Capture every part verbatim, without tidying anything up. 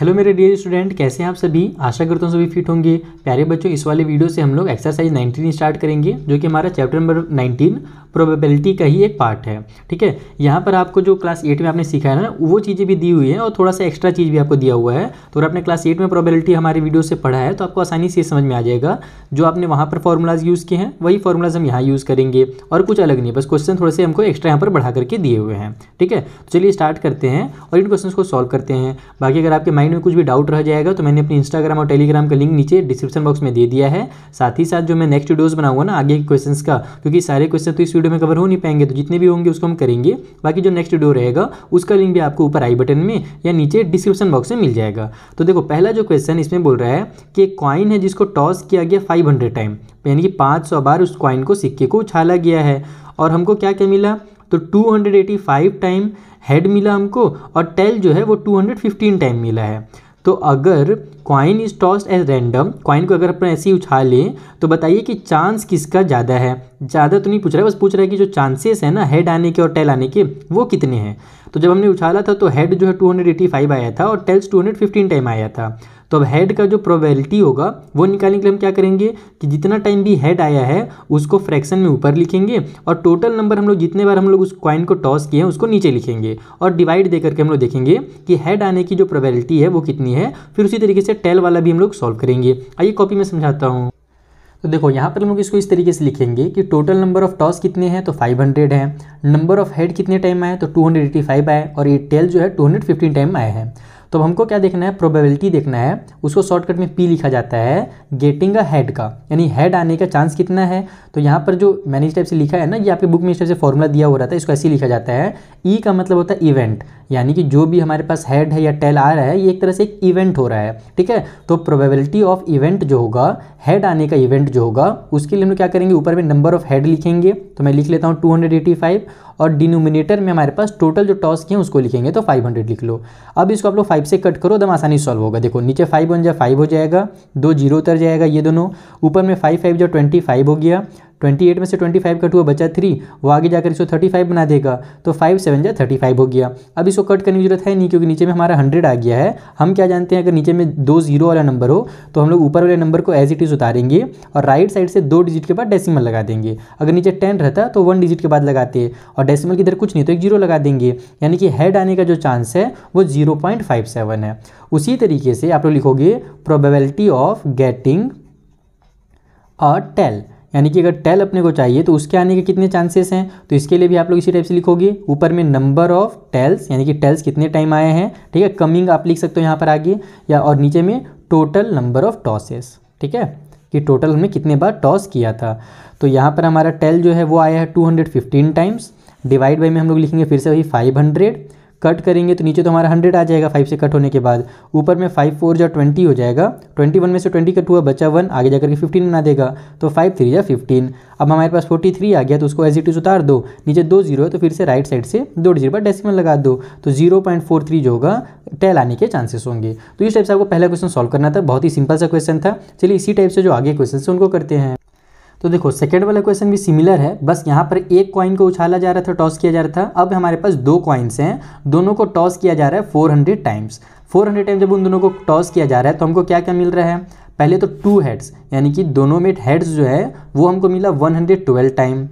Hello मेरे dear student, कैसे हैं आप सभी। आशा करता हूँ सभी फिट होंगे। प्यारे बच्चों, इस वाले वीडियो से हम लोग एक्सरसाइज उन्नीस स्टार्ट करेंगे, जो कि हमारा चैप्टर नंबर उन्नीस प्रोबेबिलिटी का ही एक पार्ट है। ठीक है, यहाँ पर आपको जो क्लास एट में आपने सीखा है ना, वो चीज़ें भी दी हुई है और थोड़ा सा एक्स्ट्रा चीज़ भी आपको दिया हुआ है। तो अगर आपने क्लास एट में प्रोबेबिलिटी हमारे वीडियो से पढ़ा है तो आपको आसानी से समझ में आ जाएगा। जो आपने वहाँ पर फॉर्मूलाज यूज़ किए हैं वही फॉर्मूलाज हम यहाँ यूज़ करेंगे और कुछ अलग नहीं, बस क्वेश्चन थोड़े से हमको एक्स्ट्रा यहाँ पर बढ़ा करके दिए हुए हैं। ठीक है, चलिए स्टार्ट करते हैं और इन क्वेश्चन को सॉल्व करते हैं। बाकी अगर आपके में कुछ भी डाउट रह जाएगा तो मैंने अपने इंस्टाग्राम और टेलीग्राम का लिंक नीचे डिस्क्रिप्शन बॉक्स में दे दिया है। साथ ही साथ जो मैं नेक्स्ट वीडियोस बनाऊंगा ना आगे के क्वेश्चंस का, क्योंकि सारे क्वेश्चन तो इस वीडियो में कवर हो नहीं पाएंगे, तो जितने भी होंगे उसको हम करेंगे। बाकी जो नेक्स्ट वीडियो रहेगा उसका लिंक भी आपको ऊपर आई बटन में या नीचे डिस्क्रिप्शन बॉक्स में मिल जाएगा। तो देखो, पहला जो क्वेश्चन इसमें बोल रहा है कि एक कॉइन है जिसको टॉस किया गया फाइव हंड्रेड टाइम, यानी कि पाँच सौ बार उस कॉइन को, सिक्के को उछाला गया है और हमको क्या क्या मिला, तो two hundred eighty five time head मिला हमको और टेल जो है वो टू हंड्रेड फिफ्टीन टाइम मिला है। तो अगर coin is tossed as random, coin को अगर अपन ऐसे ही उछालें तो बताइए कि चांस किसका ज़्यादा है। ज़्यादा तो नहीं पूछ रहा है, बस पूछ रहा है कि जो चांसेस है ना हेड आने के और टेल आने के वो कितने हैं। तो जब हमने उछाला था तो हेड जो है टू हंड्रेड एटी फाइव आया था और tails two hundred fifteen time आया था। तो अब हेड का जो प्रोबेबिलिटी होगा वो निकालने के लिए हम क्या करेंगे कि जितना टाइम भी हेड आया है उसको फ्रैक्शन में ऊपर लिखेंगे और टोटल नंबर हम लोग जितने बार हम लोग उस कॉइन को टॉस किए हैं उसको नीचे लिखेंगे और डिवाइड दे करके हम लोग देखेंगे कि हेड आने की जो प्रोबेबिलिटी है वो कितनी है। फिर उसी तरीके से टेल वाला भी हम लोग सॉल्व करेंगे। आइए कॉपी में समझाता हूँ। तो देखो, यहाँ पर हम लोग इसको इस तरीके से लिखेंगे कि टोटल नंबर ऑफ़ टॉस कितने हैं, तो फाइव हंड्रेड हैं। नंबर ऑफ़ हेड कितने टाइम आए, तो टू हंड्रेड एटी फाइव आए और ये टेल जो है टू हंड्रेड फिफ्टीन टाइम आए हैं। तो हमको क्या देखना है, प्रोबेबिलिटी देखना है। उसको शॉर्टकट में पी लिखा जाता है, गेटिंग अ हेड का, यानी हेड आने का चांस कितना है। तो यहाँ पर जो मैंने इस टाइप से लिखा है ना, ये आपके बुक में इस टाइप से फॉर्मूला दिया हो रहा था, इसको ऐसे लिखा जाता है। ई का मतलब होता है इवेंट, यानी कि जो भी हमारे पास हेड है या टेल आ रहा है ये एक तरह से एक इवेंट हो रहा है। ठीक है, तो प्रोबेबिलिटी ऑफ इवेंट जो होगा, हेड आने का इवेंट जो होगा, उसके लिए हम लोग क्या करेंगे, ऊपर में नंबर ऑफ हेड लिखेंगे। तो मैं लिख लेता हूँ टू हंड्रेड एटी फाइव और डिनोमिनेटर में हमारे पास टोटल जो टॉस किए हैं उसको लिखेंगे, तो फाइव हंड्रेड लिख लो। अब इसको आप लोग फाइव से कट करो, एकदम आसानी सॉल्व होगा। देखो, नीचे फाइव वन जा फाइव हो जाएगा, दो जीरो उतर जाएगा ये दोनों, ऊपर में फाइव फाइव जो ट्वेंटी फाइव हो गया, अट्ठाईस में से पच्चीस कट हुआ बचा तीन, वो आगे जाकर इसको पैंतीस बना देगा, तो पाँच सेवन जा पैंतीस हो गया। अब इसको कट करने की जरूरत है नहीं, क्योंकि नीचे में हमारा सौ आ गया है। हम क्या जानते हैं, अगर नीचे में दो जीरो वाला नंबर हो तो हम लोग ऊपर वाले नंबर को एज इट इज़ उतारेंगे और राइट साइड से दो डिजिट के बाद डेसिमल लगा देंगे। अगर नीचे टेन रहता तो वन डिजिट के बाद लगाते और डेसिमल की इधर कुछ नहीं तो एक जीरो लगा देंगे, यानी कि हेड आने का जो चांस है वो जीरो पॉइंट फाइव सेवन है। उसी तरीके से आप लोग लिखोगे probability of getting a tail, यानी कि अगर टेल अपने को चाहिए तो उसके आने के कितने चांसेस हैं, तो इसके लिए भी आप लोग इसी टाइप से लिखोगे। ऊपर में नंबर ऑफ टेल्स, यानी कि टेल्स कितने टाइम आए हैं। ठीक है, कमिंग आप लिख सकते हो यहाँ पर आगे, या और नीचे में टोटल नंबर ऑफ टॉसेस। ठीक है, कि टोटल हमने कितने बार टॉस किया था। तो यहाँ पर हमारा टेल जो है वो आया है two hundred fifteen times, divide by में हम लोग लिखेंगे फिर से वही फाइव हंड्रेड, कट करेंगे तो नीचे तो हमारा हंड्रेड आ जाएगा फाइव से कट होने के बाद, ऊपर में फाइव फोर या ट्वेंटी हो जाएगा, ट्वेंटी वन में से ट्वेंटी कट हुआ बचा वन, आगे जाकर के फिफ्टीन बना देगा, तो फाइव थ्री या फिफ्टीन। अब हमारे पास फोर्टी थ्री आ गया तो उसको एज इट इज उतार दो, नीचे दो जीरो है तो फिर से राइट साइड से दो डिजिट पर डेसिमल लगा दो, तो जीरो पॉइंट फोर थ्री जो होगा टेल आने के चांसेस होंगे। तो इस टाइप से आपको पहला क्वेश्चन सॉल्व करना था, बहुत ही सिंपल सा क्वेश्चन था। चलिए इसी टाइप से जो आगे क्वेश्चन है उनको करते हैं। तो देखो, सेकेंड वाला क्वेश्चन भी सिमिलर है, बस यहाँ पर एक कॉइन को उछाला जा रहा था, टॉस किया जा रहा था। अब हमारे पास दो कॉइन्स हैं, दोनों को टॉस किया जा रहा है four hundred times. Four hundred times जब उन दोनों को टॉस किया जा रहा है तो हमको क्या क्या मिल रहा है, पहले तो टू हेड्स, यानी कि दोनों में हेड्स जो है वो हमको मिला वन हंड्रेड ट्वेल्व टाइम।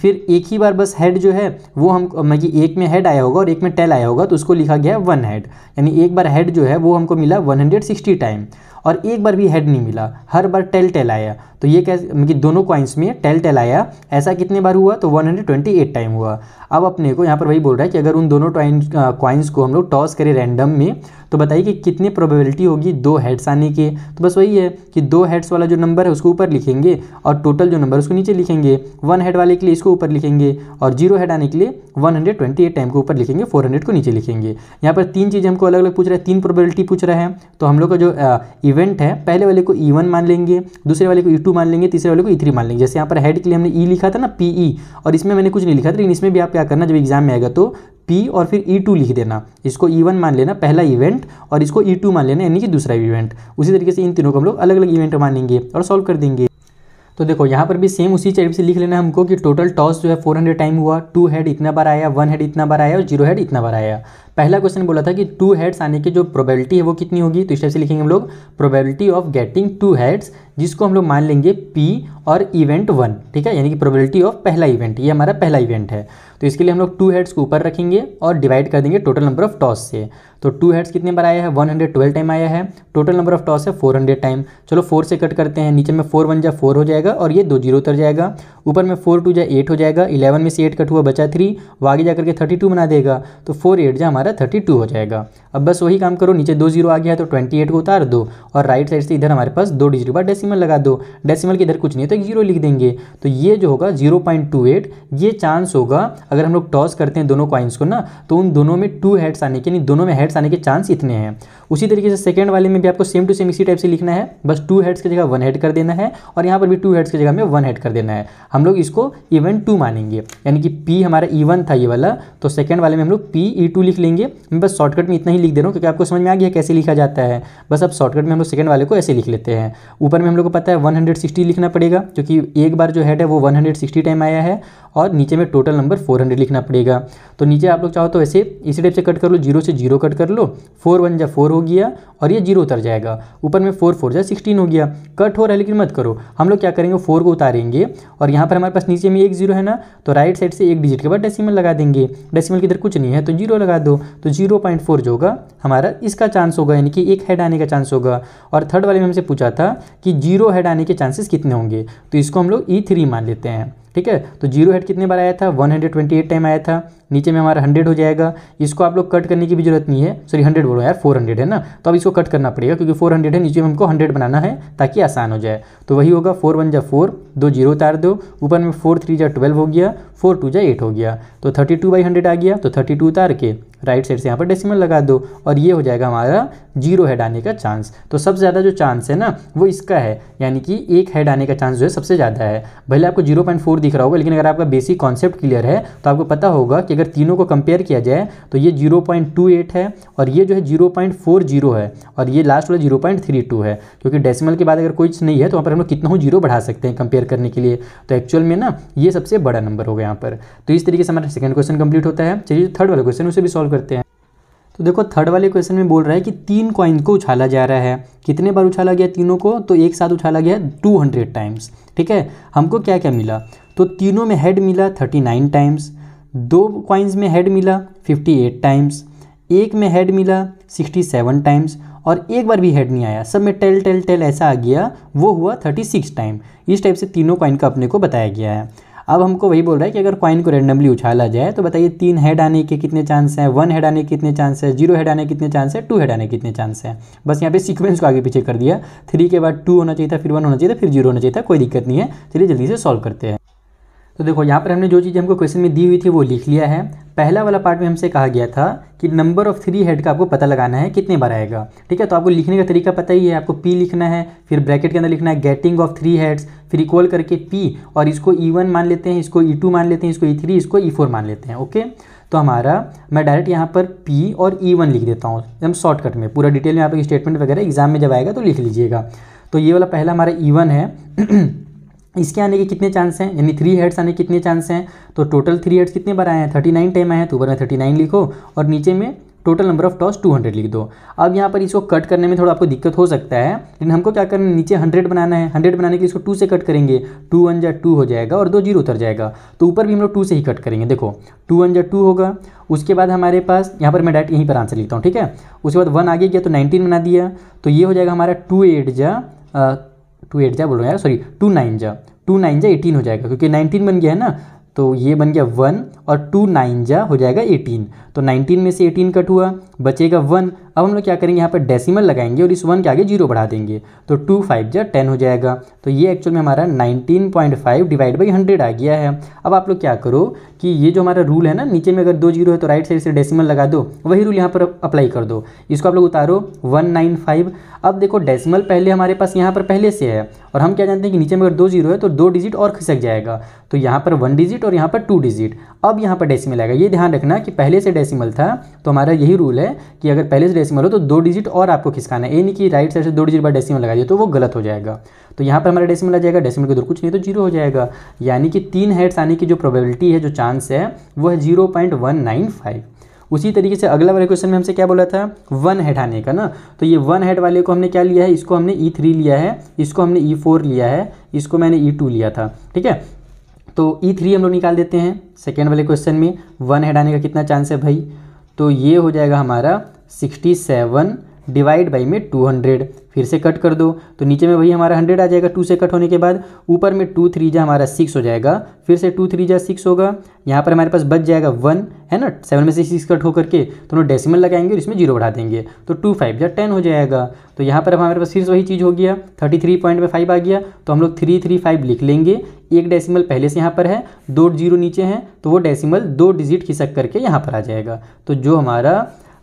फिर एक ही बार बस हेड जो है वो हमको, मैं कि एक में हेड आया होगा और एक में टेल आया होगा, तो उसको लिखा गया है वन हेड, यानी एक बार हेड जो है वो हमको मिला वन हंड्रेड सिक्सटी टाइम और एक बार भी हेड नहीं मिला, हर बार टेल टेल आया। तो ये कैसे, मतलब कि दोनों कॉइन्स में टेल टेल आया, ऐसा कितने बार हुआ, तो one hundred twenty eight time हुआ। अब अपने को यहाँ पर वही बोल रहा है कि अगर उन दोनों कॉइन्स को हम लोग टॉस करें रैंडम में तो बताइए कि कितनी प्रोबेबिलिटी होगी दो हेड्स आने के। तो बस वही है कि दो हेड्स वाला जो नंबर है उसको ऊपर लिखेंगे और टोटल जो नंबर उसको नीचे लिखेंगे। वन हेड वाले के लिए इसको ऊपर लिखेंगे और जीरो हेड आने के लिए one hundred twenty eight time को ऊपर लिखेंगे, फोर हंड्रेड को नीचे लिखेंगे। यहाँ पर तीन चीज़ हमको अलग अलग पूछ रहा है, तीन प्रोबेबिलिटी पूछ रहा है। तो हम लोग का जो आ, इवेंट है, पहले वाले को ई वन मान लेंगे, दूसरे वाले को ई टू मान लेंगे, तीसरे वाले को ई थ्री मान लेंगे। जैसे यहाँ पर हेड के लिए हमने ई लिखा था ना, पी ई, और इसमें मैंने कुछ नहीं लिखा था, लेकिन इसमें भी आप क्या करना, जब एग्जाम में आएगा तो पी और फिर ई टू लिख देना। इसको ई वन मान लेना पहला इवेंट और इसको ई टू मान लेना, यानी कि दूसरा इवेंट। उसी तरीके से इन तीनों को हम लोग अलग अलग इवेंट मानेंगे और सॉल्व कर देंगे। तो देखो यहाँ पर भी सेम उसी चैप्टर से लिख लेना है हमको कि टोटल टॉस जो है फोर हंड्रेड टाइम हुआ, टू हेड इतना बार आया, वन हेड इतना बार आया और जीरो हेड इतना बार आया। पहला क्वेश्चन बोला था कि टू हेड्स आने की जो प्रोबेबिलिटी है वो कितनी होगी, तो इस टाइप से लिखेंगे हम लोग probability of getting two heads, जिसको हम लोग मान लेंगे पी और इवेंट वन, ठीक है, यानी कि प्रोबेबिलिटी ऑफ पहला इवेंट, ये हमारा पहला इवेंट है। तो इसके लिए हम लोग टू हेड्स को ऊपर रखेंगे और डिवाइड कर देंगे टोटल नंबर ऑफ टॉस से। तो टू हेड्स कितने बार आया है, वन हंड्रेड ट्वेल्व टाइम आया है, टोटल नंबर ऑफ टॉस है फोर हंड्रेड टाइम। चलो फोर से कट करते हैं, नीचे में फोर वन जा फोर हो जाएगा और ये दो जीरो उतर जाएगा, ऊपर में फोर टू जा एट हो जाएगा, इलेवन में से एट कट हुआ बचा थ्री, वो आगे जाकर के थर्टी टू बना देगा, तो फोर एट जा हमारा थर्टी टू हो जाएगा। अब बस वही काम करो, नीचे दो जीरो आ गया है तो ट्वेंटी एट को उतार दो और राइट साइड से इधर हमारे पास दो डिजिट का डेसिमल लगा दो, डेसिमल के इधर कुछ नहीं है तो जीरो लिख देंगे। तो ये जो होगा जीरो पॉइंट टू एट, ये चांस होगा अगर हम लोग टॉस करते हैं दोनों कॉइन्स को ना, तो उन दोनों में टू हेड्स आने के, नहीं दोनों में हेड्स आने के चांस इतने हैं। उसी तरीके से सेकंड वाले में भी आपको सेम टू सेम इसी टाइप से लिखना है, बस टू हेड्स की जगह वन हेड कर देना है और यहाँ पर भी टू हेड्स की जगह में वन हेड कर देना है। हम लोग इसको इवेंट टू मानेंगे, यानी कि पी हमारा ई वन था ये वाला, तो सेकंड वाले में हम लोग पी ई टू लिख लेंगे। मैं बस शॉर्टकट में इतना ही लिख दे रहा हूँ क्योंकि आपको समझ में आ गया कैसे लिखा जाता है, बस अब शॉर्टकट में हम लोग सेकंड वाले को ऐसे लिख लेते हैं। ऊपर में हम लोग को पता है वन हंड्रेड सिक्सटी लिखना पड़ेगा क्योंकि एक बार जो हेड है वो वन हंड्रेड सिक्सटी टाइम आया है, और नीचे में टोटल नंबर फोर हंड्रेड लिखना पड़ेगा। तो नीचे आप लोग चाहो तो ऐसे इसी टाइप से कट कर लो, जीरो से जीरो कट कर लो, फोर वन जा फोर हो गया और ये जीरो उतर जाएगा, ऊपर में फोर फोर जा सिक्सटीन हो गया, कट हो रहा है लेकिन मत करो। हम लोग क्या करेंगे, फोर को उतारेंगे और यहाँ पर हमारे पास नीचे में एक जीरो है ना, तो राइट साइड से एक डिजिट के बाद डेसिमल लगा देंगे, डेसिमल के इधर कुछ नहीं है तो जीरो लगा दो, तो जीरो पॉइंट फोर जो होगा हमारा इसका चांस होगा, यानी कि एक हेड आने का चांस होगा। और थर्ड वाले में हमसे पूछा था कि जीरो हेड आने के चांसेस कितने होंगे, तो इसको हम लोग ई थ्री मान लेते हैं, ठीक है। तो जीरो हेड कितने बार आया था, one hundred twenty eight time आया था, नीचे में हमारा हंड्रेड हो जाएगा, इसको आप लोग कट करने की भी जरूरत नहीं है, सॉरी हंड्रेड बोलो यार, फोर हंड्रेड है ना, तो अब इसको कट करना पड़ेगा क्योंकि फोर हंड्रेड है, नीचे में हमको हंड्रेड बनाना है ताकि आसान हो जाए। तो वही होगा, फोर वन जा फोर, दो जीरो उतार दो, ऊपर में फोर थ्री जा ट्वेल्व हो गया, फोर टू जा एट हो गया, तो थर्टी टू बाई हंड्रेड आ गया, तो थर्टी टू उतार के राइट साइड से यहाँ पर डेसिमल लगा दो और ये हो जाएगा हमारा जीरो हेड आने का चांस। तो सबसे ज़्यादा जो चांस है ना वो इसका है, यानी कि एक हेड आने का चांस जो है सबसे ज़्यादा है। भले आपको जीरो पॉइंट फोर दिख रहा होगा, लेकिन अगर आपका बेसिक कॉन्सेप्ट क्लियर है तो आपको पता होगा कि अगर तीनों को कंपेयर किया जाए तो ये जीरो पॉइंट टू एट है और ये जो है जीरो पॉइंट फोर जीरो है और ये लास्ट वाला जीरो पॉइंट थ्री टू है, क्योंकि डेसिमल के बाद अगर कोई नहीं है तो वहाँ पर हम लोग कितना हो जीरो बढ़ा सकते हैं कंपेयर करने के लिए, तो एक्चुअल में ना ये सबसे बड़ा नंबर होगा यहाँ पर। तो इस तरीके से हमारा सेकंड क्वेश्चन कंप्लीट होता है। चलिए थर्ड वाला क्वेश्चन उसे भी सॉल्व करते हैं। तो देखो थर्ड वाले क्वेश्चन में बोल रहा है कि तीन कॉइन को उछाला जा रहा है, कितने बार उछाला गया तीनों को, तो एक साथ उछाला गया टू हंड्रेड टाइम्स, ठीक है। हमको क्या क्या मिला, तो तीनों में हेड मिला थर्टी नाइन टाइम्स, दो कॉइन्स में हेड मिला फिफ्टी एट टाइम्स, एक में हेड मिला सिक्सटी सेवन टाइम्स और एक बार भी हेड नहीं आया, सब में टेल टेल टेल ऐसा आ गया, वो हुआ थर्टी सिक्स टाइम। इस टाइप से तीनों कॉइन का अपने को बताया गया है। अब हमको वही बोल रहा है कि अगर कॉइन को रैंडमली उछाला जाए तो बताइए तीन हेड आने के कितने चांस हैं, वन हेड आने के कितने चांस है, जीरो हेड आने के कितने चांस है, टू हेड आने के कितने चांस हैं। बस यहाँ पे सीक्वेंस को आगे पीछे कर दिया, थ्री के बाद टू होना चाहिए था, फिर वन होना चाहिए था, फिर जीरो होना चाहिए था, कोई दिक्कत नहीं है। चलिए जल्दी से सॉल्व करते हैं। तो देखो यहाँ पर हमने जो चीज़ हमको क्वेश्चन में दी हुई थी वो लिख लिया है। पहला वाला पार्ट में हमसे कहा गया था कि नंबर ऑफ़ थ्री हेड का आपको पता लगाना है कितने बार आएगा, ठीक है। तो आपको लिखने का तरीका पता ही है, आपको पी लिखना है, फिर ब्रैकेट के अंदर लिखना है गेटिंग ऑफ थ्री हेड्स, फिर इक्वल करके पी, और इसको ई वन मान लेते हैं, इसको ई टू मान लेते हैं, इसको ई थ्री, इसको ई फोर मान लेते हैं, ओके। तो हमारा मैं डायरेक्ट यहाँ पर पी और ई वन लिख देता हूँ एकदम शॉर्टकट में, पूरा डिटेल में आप लोग स्टेटमेंट वगैरह एग्जाम में जब आएगा तो लिख लीजिएगा। तो ये वाला पहला हमारा ई वन है, इसके आने के कितने चांस हैं, यानी थ्री हेड्स आने के कितने चांस हैं, तो टोटल थ्री हेड्स कितने बार आए हैं, थर्टी नाइन टाइम आए हैं, तो ऊपर में थर्टी नाइन लिखो और नीचे में total number of toss two hundred लिख दो। अब यहाँ पर इसको कट करने में थोड़ा आपको दिक्कत हो सकता है, लेकिन हमको क्या करना है, नीचे हंड्रेड बनाना है, हंड्रेड बनाने के इसको टू से कट करेंगे, टू वन जा टू हो जाएगा और दो जीरो उतर जाएगा, तो ऊपर भी हम लोग टू से ही कट करेंगे। देखो टू वन जा टू होगा, उसके बाद हमारे पास यहाँ पर मैं डायरेक्ट यहीं पर आंसर लिखता हूँ, ठीक है। उसके बाद वन आगे गया तो नाइनटीन बना दिया, तो ये हो जाएगा हमारा टू एट जा टू एट जा बोल रहा हूँ यार सॉरी टू नाइन जा टू नाइन जा एटीन हो जाएगा, क्योंकि नाइनटीन बन गया है ना, तो ये बन गया वन और टू नाइन जा हो जाएगा एटीन, तो नाइनटीन में से एटीन कट हुआ बचेगा वन। अब हम लोग क्या करेंगे, यहाँ पर डेसिमल लगाएंगे और इस वन के आगे जीरो बढ़ा देंगे, तो टू फाइव जा टेन हो जाएगा, तो ये एक्चुअल में हमारा nineteen point five divide by hundred आ गया है। अब आप लोग क्या करो कि ये जो हमारा रूल है ना, नीचे में अगर दो जीरो है तो राइट साइड से डेसिमल लगा दो, वही रूल यहाँ पर अप्लाई कर दो, इसको आप लोग उतारो वन नाइन फाइव। अब देखो डेसिमल पहले हमारे पास यहाँ पर पहले से है और हम क्या जानते हैं कि नीचे में अगर दो जीरो है तो दो डिजिट और खिसक जाएगा, तो यहाँ पर वन डिजिट और यहाँ पर टू डिजिट, अब यहाँ पर डेसिमल आएगा। ये ध्यान रखना कि पहले से डेसिमल था, तो हमारा यही रूल है कि अगर पहले से डेसिमल हो तो दो डिजिट और आपको खिसकाना है, ये नहीं कि राइट साइड से दो डिजिट बाद डेसिमल लगा दिए तो वो गलत हो जाएगा। तो यहाँ पर हमारा डेसिमल आ जाएगा, डेसिमल के उधर कुछ नहीं तो जीरो हो जाएगा। यानी कि तीन हेड्स आने की जो प्रोबेबिलिटी है, जो चांस है, वो है zero point one nine five. उसी तरीके से अगला वाले क्वेश्चन में हमसे क्या बोला था, वन हेड आने का ना। तो ये वन हेड वाले को हमने क्या लिया है, इसको हमने ई थ्री लिया है, इसको हमने ई फोर लिया है, इसको मैंने ई टू लिया था, ठीक है। तो ई थ्री हम लोग निकाल देते हैं सेकेंड वाले क्वेश्चन में। वन हेड आने का कितना चांस है भाई, तो ये हो जाएगा हमारा सिक्सटी सेवन डिवाइड बाई में टू हंड्रेड। फिर से कट कर दो तो नीचे में वही हमारा हंड्रेड आ जाएगा टू से कट होने के बाद। ऊपर में टू थ्री जा हमारा सिक्स हो जाएगा, फिर से टू थ्री जा सिक्स होगा। यहाँ पर हमारे पास बच जाएगा वन, है ना, सेवन में से सिक्स कट होकर के, तो हम डेसिमल लगाएंगे और इसमें जीरो बढ़ा देंगे तो टू फाइव या टेन हो जाएगा। तो यहाँ पर हमारे पास फिर वही चीज़ हो गया, थर्टी थ्री पॉइंट में फाइव आ गया तो हम लोग थ्री थ्री फाइव लिख लेंगे। एक डेसिमल पहले से यहाँ पर है, दो जीरो नीचे हैं तो वो डेसिमल दो डिजिट खिसक करके यहाँ पर आ जाएगा। तो जो हमारा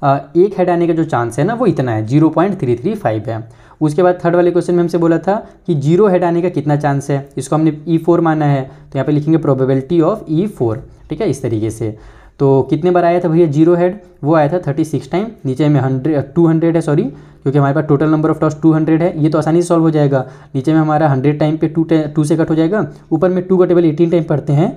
एक हेड आने का जो चांस है ना वो इतना है, zero point three three five है। उसके बाद थर्ड वाले क्वेश्चन में हमसे बोला था कि जीरो हेड आने का कितना चांस है, इसको हमने ई फोर माना है तो यहाँ पे लिखेंगे प्रोबेबिलिटी ऑफ ई फोर, ठीक है, इस तरीके से। तो कितने बार आया था भैया जीरो हेड, वो आया था थर्टी सिक्स टाइम। नीचे में हंड्रेड टू हंड्रेड है, सॉरी, क्योंकि हमारे पास total number of toss two hundred है, ये तो आसानी से सॉल्व हो जाएगा। नीचे में हमारा हंड्रेड टाइम पे टू टू से कट हो जाएगा, ऊपर में टू का टेबल एटीन टाइम पढ़ते हैं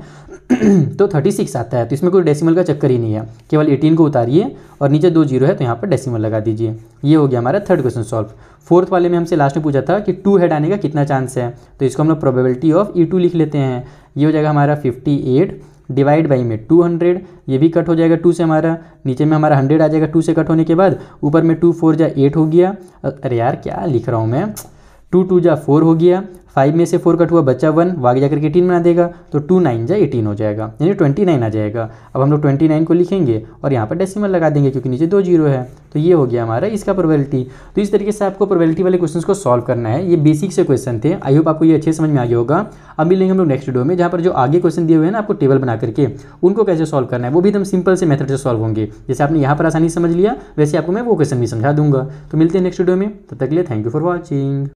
तो थर्टी सिक्स आता है। तो इसमें कोई डेसिमल का चक्कर ही नहीं है, केवल एटीन को उतारिए और नीचे दो जीरो है तो यहाँ पर डेसिमल लगा दीजिए। ये हो गया हमारा थर्ड क्वेश्चन सॉल्व। फोर्थ वाले में हमसे लास्ट में पूछा था कि टू हेड आने का कितना चांस है, तो इसको हम लोग प्रोबेबिलिटी ऑफ ई टू लिख लेते हैं। ये हो जाएगा हमारा फिफ्टी एट डिवाइड बाई में टू हंड्रेड, ये भी कट हो जाएगा टू से हमारा। नीचे में हमारा हंड्रेड आ जाएगा टू से कट होने के बाद, ऊपर में टू फोर जा एट हो गया, अरे यार क्या लिख रहा हूँ मैं, टू टू जा फोर हो गया, फाइव में से फोर कट हुआ बच्चा वन, आगे जाकर के एटीन बना देगा तो टू नाइन जा एटीन हो जाएगा, यानी ट्वेंटी नाइन आ जाएगा। अब हम लोग ट्वेंटी नाइन को लिखेंगे और यहाँ पर डेसिमल लगा देंगे क्योंकि नीचे दो जीरो है। तो ये हो गया हमारा इसका प्रोबेबिलिटी। तो इस तरीके से आपको प्रोबेबिलिटी वाले क्वेश्चंस को सॉल्व करना है। ये बेसिक से क्वेश्चन थे, आई होप आपको ये अच्छे समझ में आ गया होगा। अब मिलेंगे हम लोग नेक्स्ट वीडियो में, जहाँ पर जो आगे क्वेश्चन दिए हुए हैं ना आपको टेबल बना करके, उनको कैसे सॉल्व करना है वो भी एकदम सिंपल से मेथड से सॉल्व होंगे। जैसे आपने यहाँ पर आसानी समझ लिया वैसे आपको मैं वो क्वेश्चन भी समझा दूंगा। तो मिलते हैं नेक्स्ट वीडियो में, तब तक के लिए थैंक यू फॉर वॉचिंग।